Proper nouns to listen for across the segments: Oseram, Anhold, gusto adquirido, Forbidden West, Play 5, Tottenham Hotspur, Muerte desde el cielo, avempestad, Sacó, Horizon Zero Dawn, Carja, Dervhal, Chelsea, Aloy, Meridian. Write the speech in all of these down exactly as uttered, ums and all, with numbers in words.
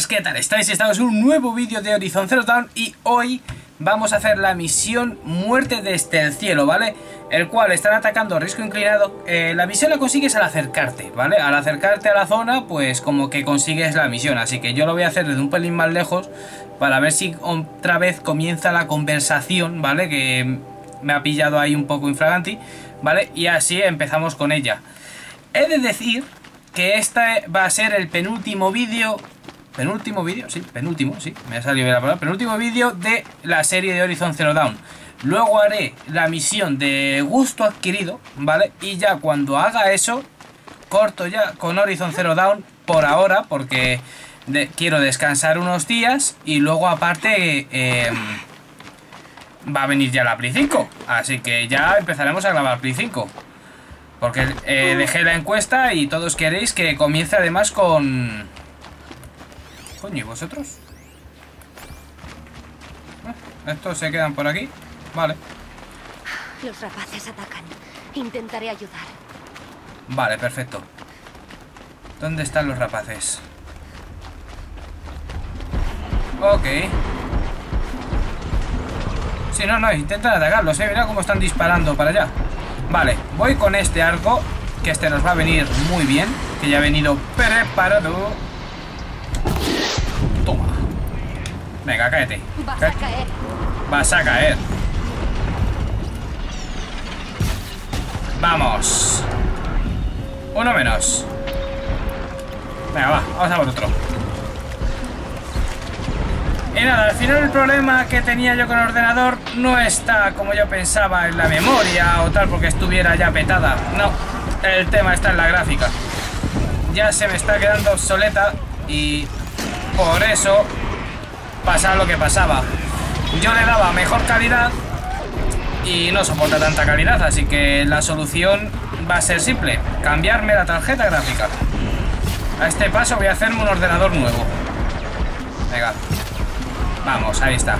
señores, ¿qué tal estáis? Estamos en un nuevo vídeo de Horizon Zero Dawn y hoy vamos a hacer la misión Muerte desde el cielo, ¿vale? El cual están atacando a risco inclinado. Eh, la misión la consigues al acercarte, ¿vale? Al acercarte a la zona, pues como que consigues la misión. Así que yo lo voy a hacer desde un pelín más lejos para ver si otra vez comienza la conversación, ¿vale? Que me ha pillado ahí un poco infraganti, ¿vale? Y así empezamos con ella. He de decir que este va a ser el penúltimo vídeo, penúltimo vídeo, sí, penúltimo, sí, me ha salido bien la palabra, penúltimo vídeo de la serie de Horizon Zero Dawn. Luego haré la misión de gusto adquirido, ¿vale? Y ya cuando haga eso, corto ya con Horizon Zero Dawn por ahora, porque de, quiero descansar unos días y luego aparte eh, va a venir ya la Play cinco, así que ya empezaremos a grabar Play cinco. Porque eh, dejé la encuesta y todos queréis que comience además con... Coño, ¿y vosotros? Eh, estos se quedan por aquí. Vale. Los rapaces atacan. Intentaré ayudar. Vale, perfecto. ¿Dónde están los rapaces? Ok. Sí, no, no, intentan atacarlos, eh. Mirad cómo están disparando para allá. Vale, voy con este arco, que este nos va a venir muy bien, que ya ha venido preparado. Toma. Venga, cállate. Vas a caer. Vas a caer. Vamos. Uno menos. Venga, va, vamos a por otro. Y nada, al final el problema que tenía yo con el ordenador no está como yo pensaba en la memoria o tal porque estuviera ya petada. No, el tema está en la gráfica. Ya se me está quedando obsoleta y por eso pasa lo que pasaba. Yo le daba mejor calidad y no soporta tanta calidad, así que la solución va a ser simple. Cambiarme la tarjeta gráfica. A este paso voy a hacerme un ordenador nuevo. Venga. Vamos, ahí está.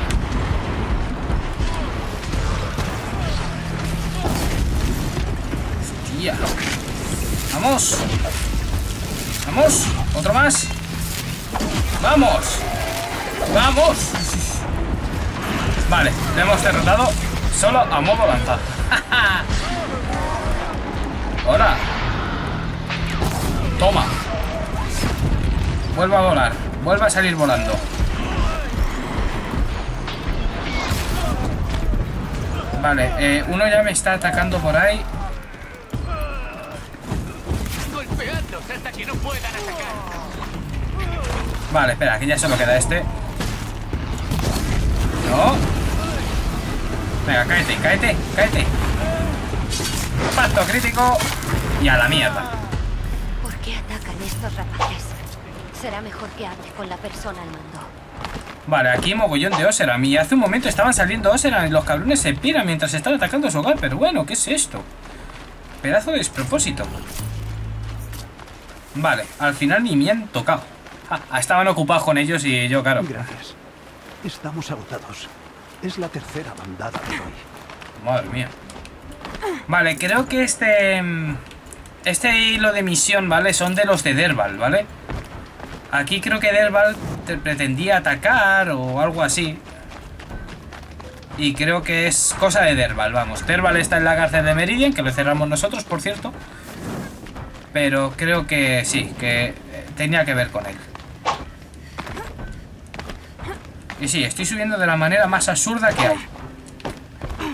Hostia. Vamos. Vamos. Otro más. Vamos. Vamos. Vale, le hemos derrotado solo a modo lanza. Hola. Toma. Vuelve a volar. Vuelve a salir volando. Vale, eh, uno ya me está atacando por ahí. Hasta que no puedan atacar. Vale, espera, que ya solo queda este. No. Venga, cállate, cállate, cállate. Impacto crítico y a la mierda. ¿Por qué atacan estos rapaces? Será mejor que hable con la persona al mando. Vale, aquí mogollón de Oseram. Y hace un momento estaban saliendo Oseram y los cabrones se piran mientras están atacando su hogar. Pero bueno, ¿qué es esto? Pedazo de despropósito. Vale, al final ni me han tocado. Ah, estaban ocupados con ellos y yo, claro. Gracias. Estamos agotados. Es la tercera bandada de hoy. Madre mía. Vale, creo que este... Este hilo de misión, ¿vale? Son de los de Dervhal, ¿vale? Aquí creo que Dervhal pretendía atacar o algo así. Y creo que es cosa de Dervhal, vamos. Dervhal está en la cárcel de Meridian, que lo cerramos nosotros, por cierto. Pero creo que sí, que tenía que ver con él. Y sí, estoy subiendo de la manera más absurda que hay.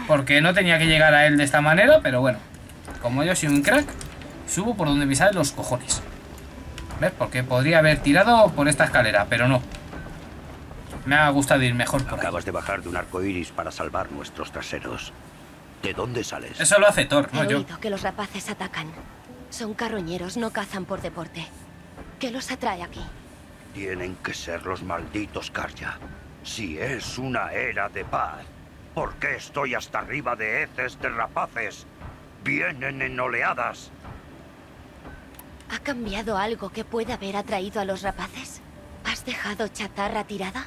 Porque no tenía que llegar a él de esta manera, pero bueno. Como yo soy un crack, subo por donde me salen los cojones. ¿Ves? Porque podría haber tirado por esta escalera, pero no. Me ha gustado ir mejor por Acabas ahí. de bajar de un arco iris para salvar nuestros traseros. ¿De dónde sales? Eso lo hace Thor, no yo. He oído que los rapaces atacan. Son carroñeros, no cazan por deporte. ¿Qué los atrae aquí? Tienen que ser los malditos Carja. Si es una era de paz, ¿por qué estoy hasta arriba de heces de rapaces? Vienen en oleadas. ¿Ha cambiado algo que pueda haber atraído a los rapaces? ¿Has dejado chatarra tirada?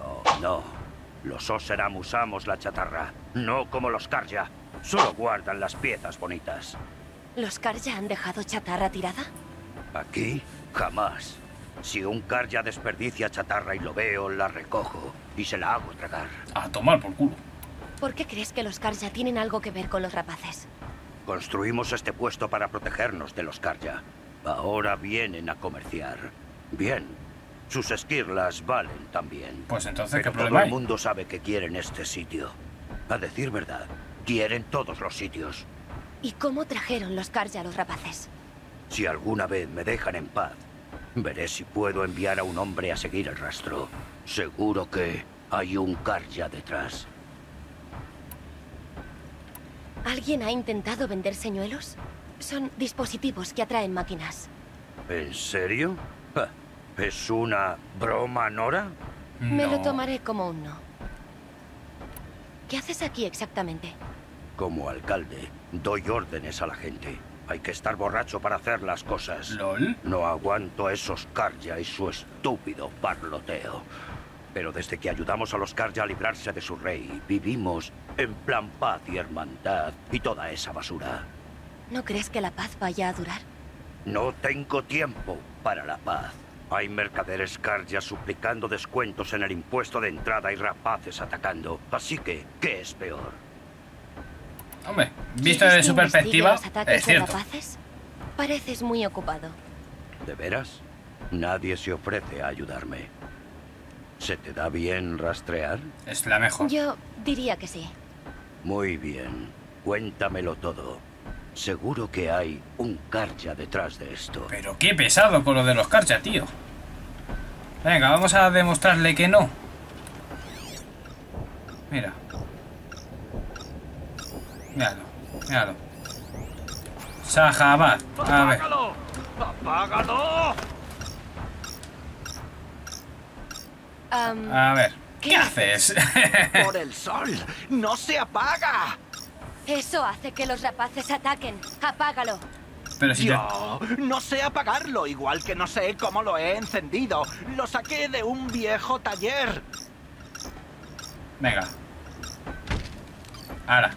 Oh, no. Los Oseram usamos la chatarra. No como los Carja. Solo guardan las piezas bonitas. ¿Los Carja han dejado chatarra tirada? Aquí, jamás. Si un Carja desperdicia chatarra y lo veo, la recojo y se la hago tragar. A tomar por culo. ¿Por qué crees que los Carja tienen algo que ver con los rapaces? Construimos este puesto para protegernos de los Carja. Ahora vienen a comerciar. Bien, sus esquirlas valen también. Pues entonces, ¿qué Pero problema todo hay? El mundo sabe que quieren este sitio. A decir verdad, quieren todos los sitios. ¿Y cómo trajeron los Carja a los rapaces? Si alguna vez me dejan en paz, veré si puedo enviar a un hombre a seguir el rastro. Seguro que hay un Carja detrás. ¿Alguien ha intentado vender señuelos? Son dispositivos que atraen máquinas. ¿En serio? ¿Es una broma, Nora? No. Me lo tomaré como un no. ¿Qué haces aquí exactamente? Como alcalde, doy órdenes a la gente. Hay que estar borracho para hacer las cosas. ¿Lol? No aguanto a esos Carja y su estúpido parloteo. Pero desde que ayudamos a los Carja a librarse de su rey, vivimos en plan paz y hermandad y toda esa basura. ¿No crees que la paz vaya a durar? No tengo tiempo para la paz. Hay mercaderes Carja suplicando descuentos en el impuesto de entrada y rapaces atacando. Así que, ¿qué es peor? Hombre, visto desde su perspectiva, es cierto. Pareces muy ocupado. ¿De veras? Nadie se ofrece a ayudarme. ¿Se te da bien rastrear? Es la mejor. Yo diría que sí. Muy bien. Cuéntamelo todo. Seguro que hay un Carja detrás de esto. Pero qué pesado con lo de los Carja, tío. Venga, vamos a demostrarle que no. Mira. Míralo, míralo. Sajabat, a ver. ¡Apágalo! ¡Apágalo! Um, a ver, ¿qué, ¿qué haces? ¡Por el sol! ¡No se apaga! Eso hace que los rapaces ataquen. ¡Apágalo! Pero si Yo te... no sé apagarlo, igual que no sé cómo lo he encendido. Lo saqué de un viejo taller. Venga. Ahora.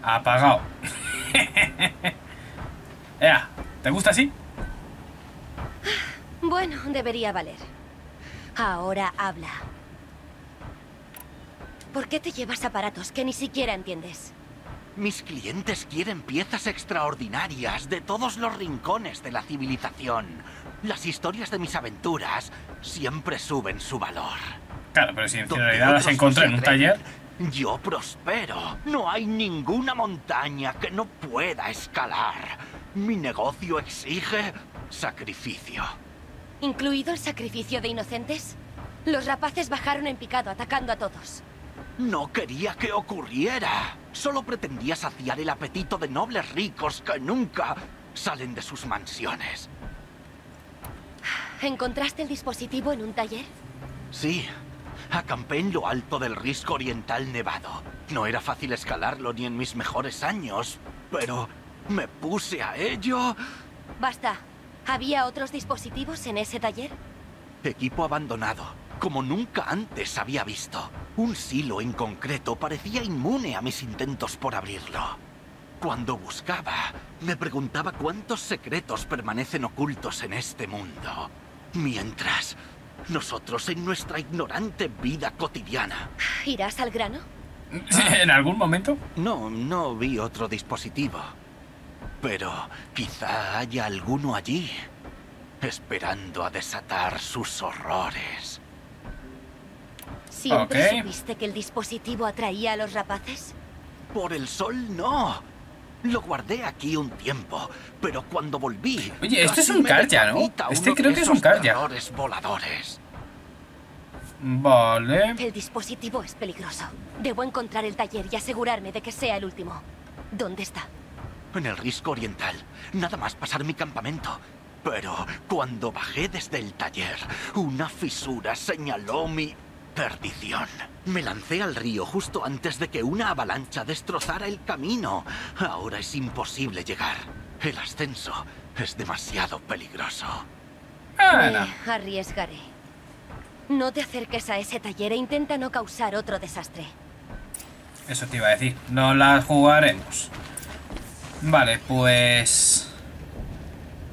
Apagado. Ea, ¿te gusta así? Bueno, debería valer. Ahora habla. ¿Por qué te llevas aparatos que ni siquiera entiendes? Mis clientes quieren piezas extraordinarias de todos los rincones de la civilización. Las historias de mis aventuras siempre suben su valor. Claro, pero si en realidad las encontré en un taller... Yo prospero. No hay ninguna montaña que no pueda escalar. Mi negocio exige sacrificio. ¿Incluido el sacrificio de inocentes? Los rapaces bajaron en picado atacando a todos. No quería que ocurriera. Solo pretendía saciar el apetito de nobles ricos que nunca salen de sus mansiones. ¿Encontraste el dispositivo en un taller? Sí. Acampé en lo alto del risco oriental nevado. No era fácil escalarlo ni en mis mejores años, pero me puse a ello. Basta. ¿Había otros dispositivos en ese taller? Equipo abandonado, como nunca antes había visto. Un silo en concreto parecía inmune a mis intentos por abrirlo. Cuando buscaba, me preguntaba cuántos secretos permanecen ocultos en este mundo. Mientras... nosotros en nuestra ignorante vida cotidiana. ¿Irás al grano? ¿En algún momento? No, no vi otro dispositivo. Pero quizá haya alguno allí, esperando a desatar sus horrores. ¿Siempre okay. supiste que el dispositivo atraía a los rapaces? Por el sol, no. Lo guardé aquí un tiempo, pero cuando volví... Oye, este es un Carja, ¿no? Este creo que es un Carja. Voladores. Vale. El dispositivo es peligroso. Debo encontrar el taller y asegurarme de que sea el último. ¿Dónde está? En el risco oriental. Nada más pasar mi campamento. Pero cuando bajé desde el taller, una fisura señaló mi... perdición. Me lancé al río justo antes de que una avalancha destrozara el camino. Ahora es imposible llegar. El ascenso es demasiado peligroso. Me arriesgaré. No te acerques a ese taller e intenta no causar otro desastre. Eso te iba a decir. No las jugaremos. Vale, pues...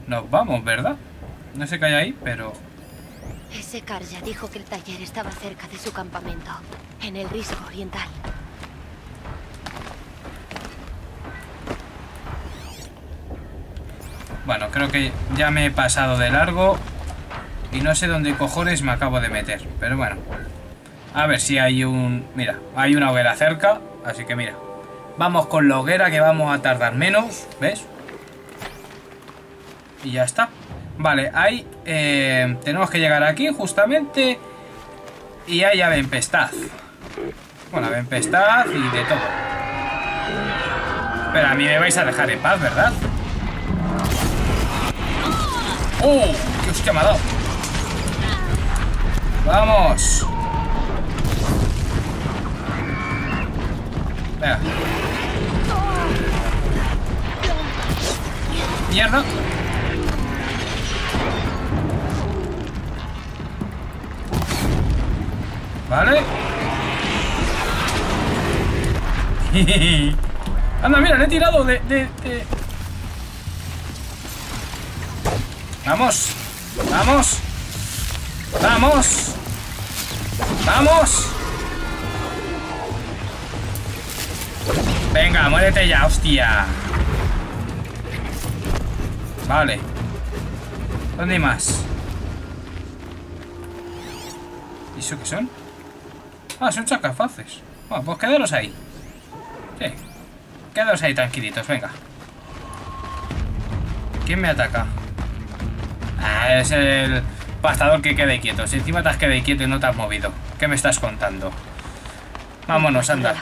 nos vamos, ¿verdad? No sé qué hay ahí, pero... Ese Carja dijo que el taller estaba cerca de su campamento, en el risco oriental. Bueno, creo que ya me he pasado de largo y no sé dónde cojones me acabo de meter, pero bueno. A ver si hay un... Mira, hay una hoguera cerca, así que mira. Vamos con la hoguera que vamos a tardar menos, ¿ves? Y ya está. Vale, ahí eh, tenemos que llegar aquí justamente y hay avempestad. Bueno, avempestad y de todo. Pero a mí me vais a dejar en paz, ¿verdad? ¡Oh! ¡Qué hostia me ha dado! ¡Vamos! Venga. ¡Mierda! Vale. Anda, mira, le he tirado de, de, de... Vamos. Vamos. Vamos. Vamos. Venga, muérete ya, hostia. Vale. ¿Dónde hay más? ¿Y eso qué son? Ah, son chacafaces. Bueno, pues quedaros ahí. Sí. Quedaros ahí tranquilitos, venga. ¿Quién me ataca? Ah, es el pastador que quede quieto. Si encima te has quedado quieto y no te has movido. ¿Qué me estás contando? Vámonos, anda.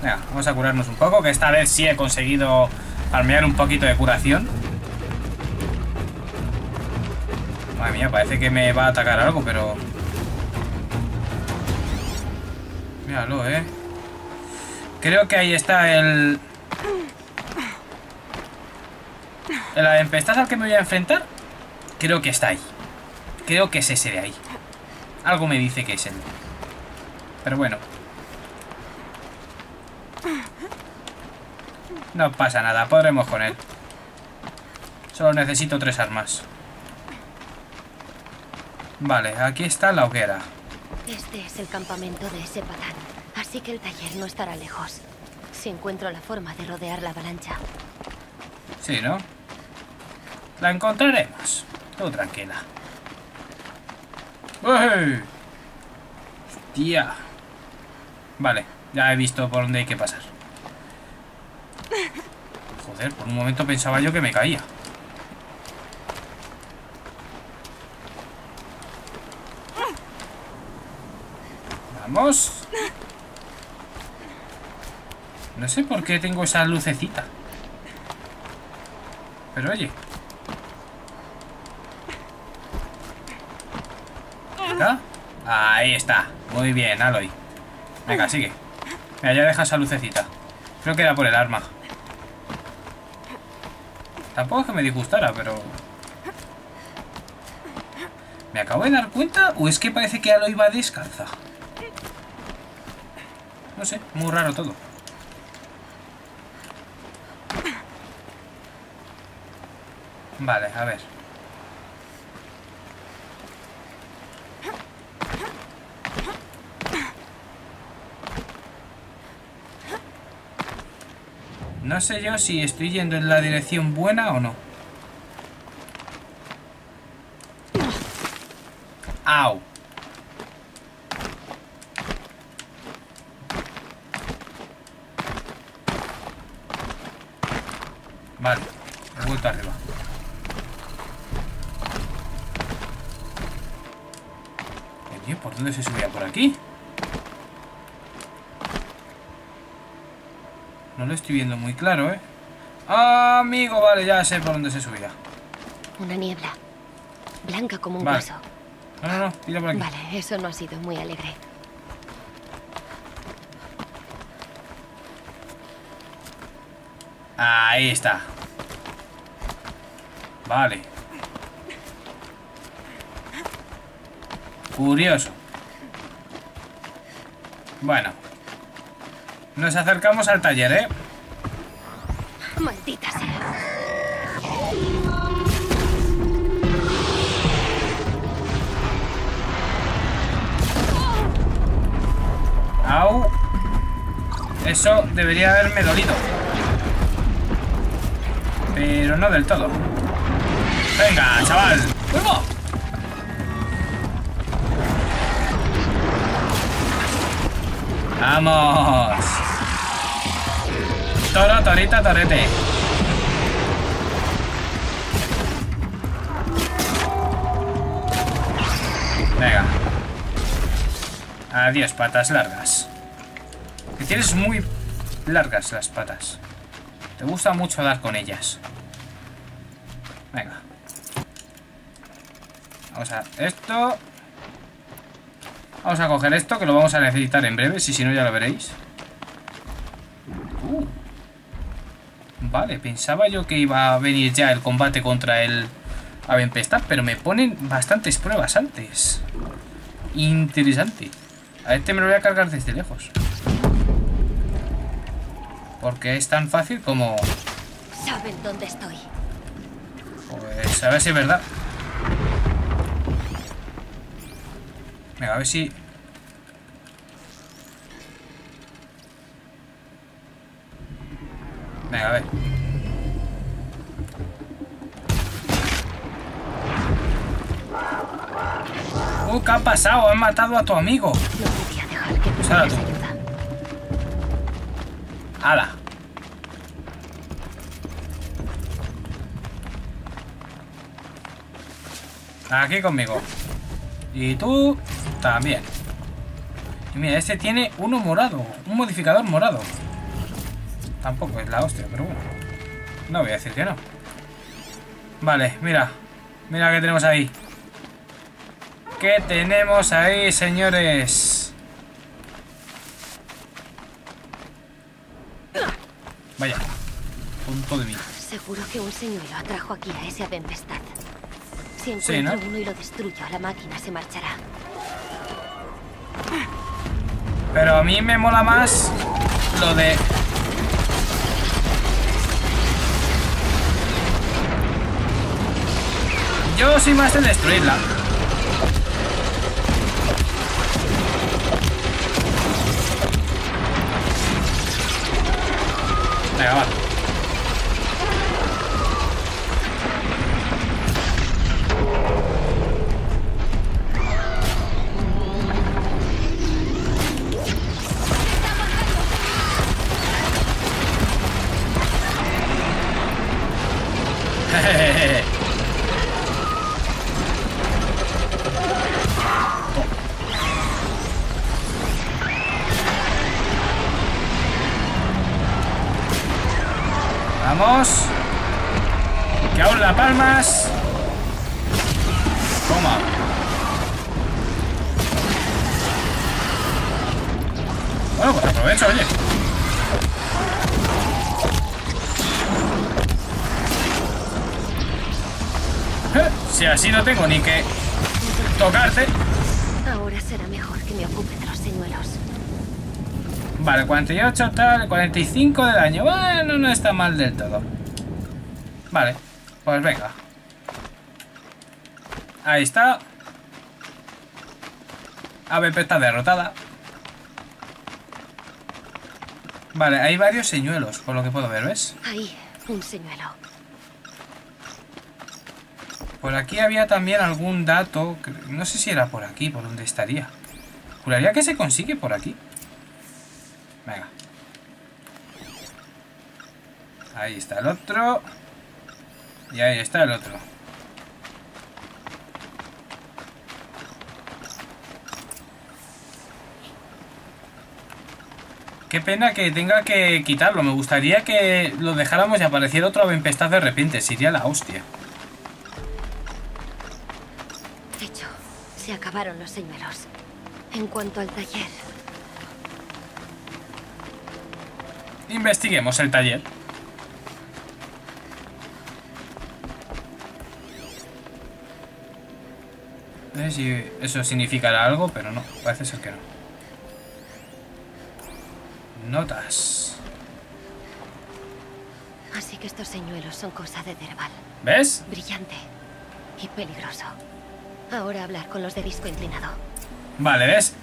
Venga, vamos a curarnos un poco, que esta vez sí he conseguido farmear un poquito de curación. Madre mía, parece que me va a atacar algo, pero... Míralo, eh. Creo que ahí está el... ¿El avempestad al que me voy a enfrentar? Creo que está ahí. Creo que es ese de ahí. Algo me dice que es él. Pero bueno. No pasa nada, podremos con él. Solo necesito tres armas. Vale, aquí está la hoguera. Este es el campamento de ese patán, así que el taller no estará lejos. Si encuentro la forma de rodear la avalancha. Sí, ¿no? La encontraremos. Tú tranquila. ¡Uy! ¡Hostia! Vale, ya he visto por dónde hay que pasar. Joder, por un momento pensaba yo que me caía. Vamos. No sé por qué tengo esa lucecita. Pero oye. ¿Está? Ahí está. Muy bien, Aloy. Venga, sigue. Mira, ya deja esa lucecita. Creo que era por el arma. Tampoco es que me disgustara, pero... ¿Me acabo de dar cuenta? ¿O es que parece que Aloy va descalza? No sé, muy raro todo. Vale, a ver. No sé yo si estoy yendo en la dirección buena o no. ¡Au! Vale, he vuelto arriba. ¿Por dónde se subía? ¿Por aquí? No lo estoy viendo muy claro, ¿eh? ¡Ah, amigo! Vale, ya sé por dónde se subía. Una niebla. Blanca como un vaso. Vale. No, no, no, tira por aquí. Vale, eso no ha sido muy alegre. Ahí está. Vale. Curioso. Bueno. Nos acercamos al taller, ¿eh? Maldita sea. Au. Eso debería haberme dolido. Pero no del todo. Venga, chaval. ¡Vuelvo! ¡Vamos! Toro, torita, torete. Venga. Adiós, patas largas. Que tienes muy largas las patas. Te gusta mucho dar con ellas. Venga. Vamos a esto. Vamos a coger esto, que lo vamos a necesitar en breve. Si, si no, ya lo veréis. Uh. Vale, pensaba yo que iba a venir ya el combate contra el avempestad, pero me ponen bastantes pruebas antes. Interesante. A este me lo voy a cargar desde lejos. Porque es tan fácil como... ¿Saben dónde estoy? Pues a ver si es verdad. Venga, a ver si... Venga, a ver. Uh, ¿qué ha pasado? Han matado a tu amigo. Pues ahora tú. ¡Hala! Aquí conmigo. Y tú... También. Y mira, este tiene uno morado. Un modificador morado. Tampoco es la hostia, pero bueno. No voy a decir que no. Vale, mira. Mira que tenemos ahí. ¿Qué tenemos ahí, señores? Vaya. Punto de mí. Seguro que un señuelo atrajo aquí a ese avempestad. Si encuentro uno y lo destruyo, la máquina se marchará. Pero a mí me mola más lo de... Yo soy más de destruirla. Venga, va. Palmas. Toma. Bueno, pues aprovecho, oye. ¿Eh? Si así no tengo ni que tocarte. Ahora será mejor que me ocupe de los señuelos. Vale, cuarenta y ocho tal, cuarenta y cinco de daño. Bueno, no está mal del todo. Vale. Pues venga. Ahí está. Avempestad derrotada. Vale, hay varios señuelos, por lo que puedo ver, ¿ves? Ahí, un señuelo. Por aquí había también algún dato. Que no sé si era por aquí, por donde estaría. Juraría que se consigue por aquí. Venga. Ahí está el otro. Y ahí está el otro. Qué pena que tenga que quitarlo. Me gustaría que lo dejáramos y apareciera otro avempestad de repente. Sería la hostia. De hecho, se acabaron los señuelos. En cuanto al taller... Investiguemos el taller. No sé si eso significará algo, pero no, parece ser que no. Notas. Así que estos señuelos son cosa de Dervhal. ¿Ves? Brillante y peligroso. Ahora hablar con los de disco inclinado. Vale, ¿ves?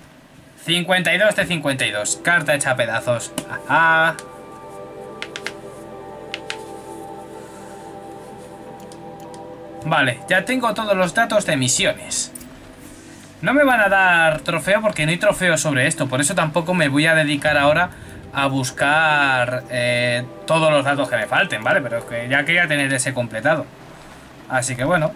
cincuenta y dos de cincuenta y dos. Carta hecha a pedazos. Ajá. Vale, ya tengo todos los datos de misiones. No me van a dar trofeo porque no hay trofeo sobre esto. Por eso tampoco me voy a dedicar ahora a buscar eh, todos los datos que me falten, ¿vale? Pero es que ya quería tener ese completado. Así que bueno.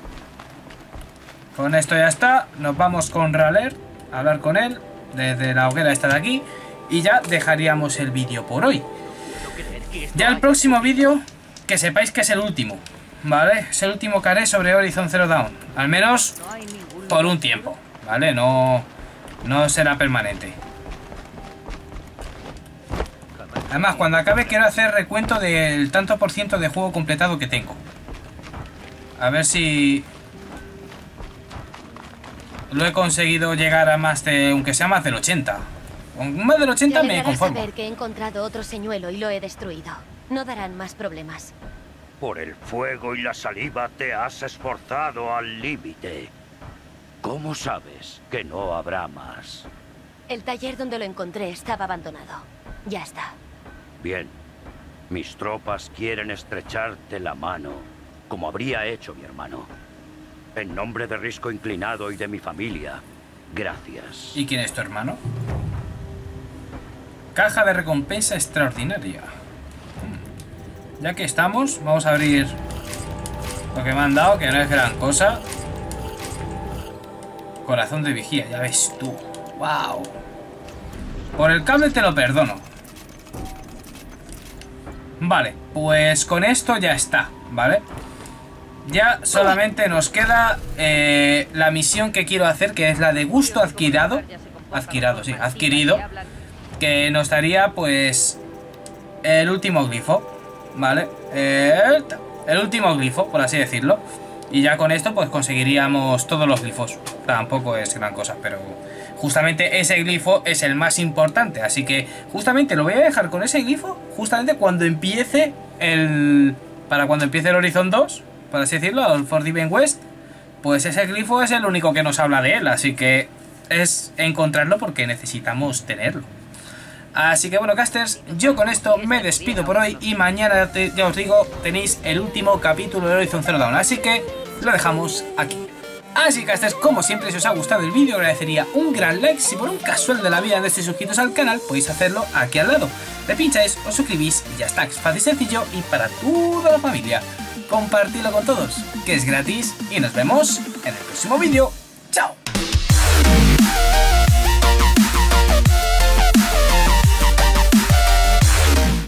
Con esto ya está. Nos vamos con Raler a hablar con él desde la hoguera esta de aquí. Y ya dejaríamos el vídeo por hoy. Ya el próximo vídeo, que sepáis que es el último, ¿vale? Es el último que haré sobre Horizon Zero Dawn. Al menos por un tiempo, ¿vale? No, no será permanente. Además, cuando acabe quiero hacer recuento del tanto por ciento de juego completado que tengo. A ver si lo he conseguido llegar a más de, aunque sea más del ochenta. Con más del ochenta me conformo. Saber que he encontrado otro señuelo y lo he destruido. No darán más problemas. Por el fuego y la saliva te has esforzado al límite. ¿Cómo sabes que no habrá más? El taller donde lo encontré estaba abandonado. Ya está. Bien. Mis tropas quieren estrecharte la mano, como habría hecho mi hermano. En nombre de Risco Inclinado y de mi familia, gracias. ¿Y quién es tu hermano? Caja de recompensa extraordinaria. Ya que estamos, vamos a abrir lo que me han dado, que no es gran cosa. Corazón de vigía, ya ves tú. ¡Wow! Por el cable te lo perdono. Vale, pues con esto ya está, ¿vale? Ya solamente nos queda eh, la misión que quiero hacer, que es la de gusto adquirido. Adquirido, sí, adquirido. Que nos daría, pues, el último glifo. ¿Vale? El, el último glifo, por así decirlo. Y ya con esto pues conseguiríamos todos los glifos. Tampoco es gran cosa, pero justamente ese glifo es el más importante. Así que justamente lo voy a dejar con ese glifo justamente cuando empiece el... Para cuando empiece el Horizon dos, por así decirlo, el Forbidden West. Pues ese glifo es el único que nos habla de él. Así que es encontrarlo porque necesitamos tenerlo. Así que bueno, casters, yo con esto me despido por hoy y mañana, te, ya os digo, tenéis el último capítulo de Horizon Zero Dawn, así que lo dejamos aquí. Así, casters, como siempre, si os ha gustado el vídeo, agradecería un gran like. Si por un casual de la vida no estáis suscritos al canal, podéis hacerlo aquí al lado. Le pincháis, os suscribís y ya está, es fácil, sencillo y para toda la familia. Compartidlo con todos, que es gratis, y nos vemos en el próximo vídeo. ¡Chao!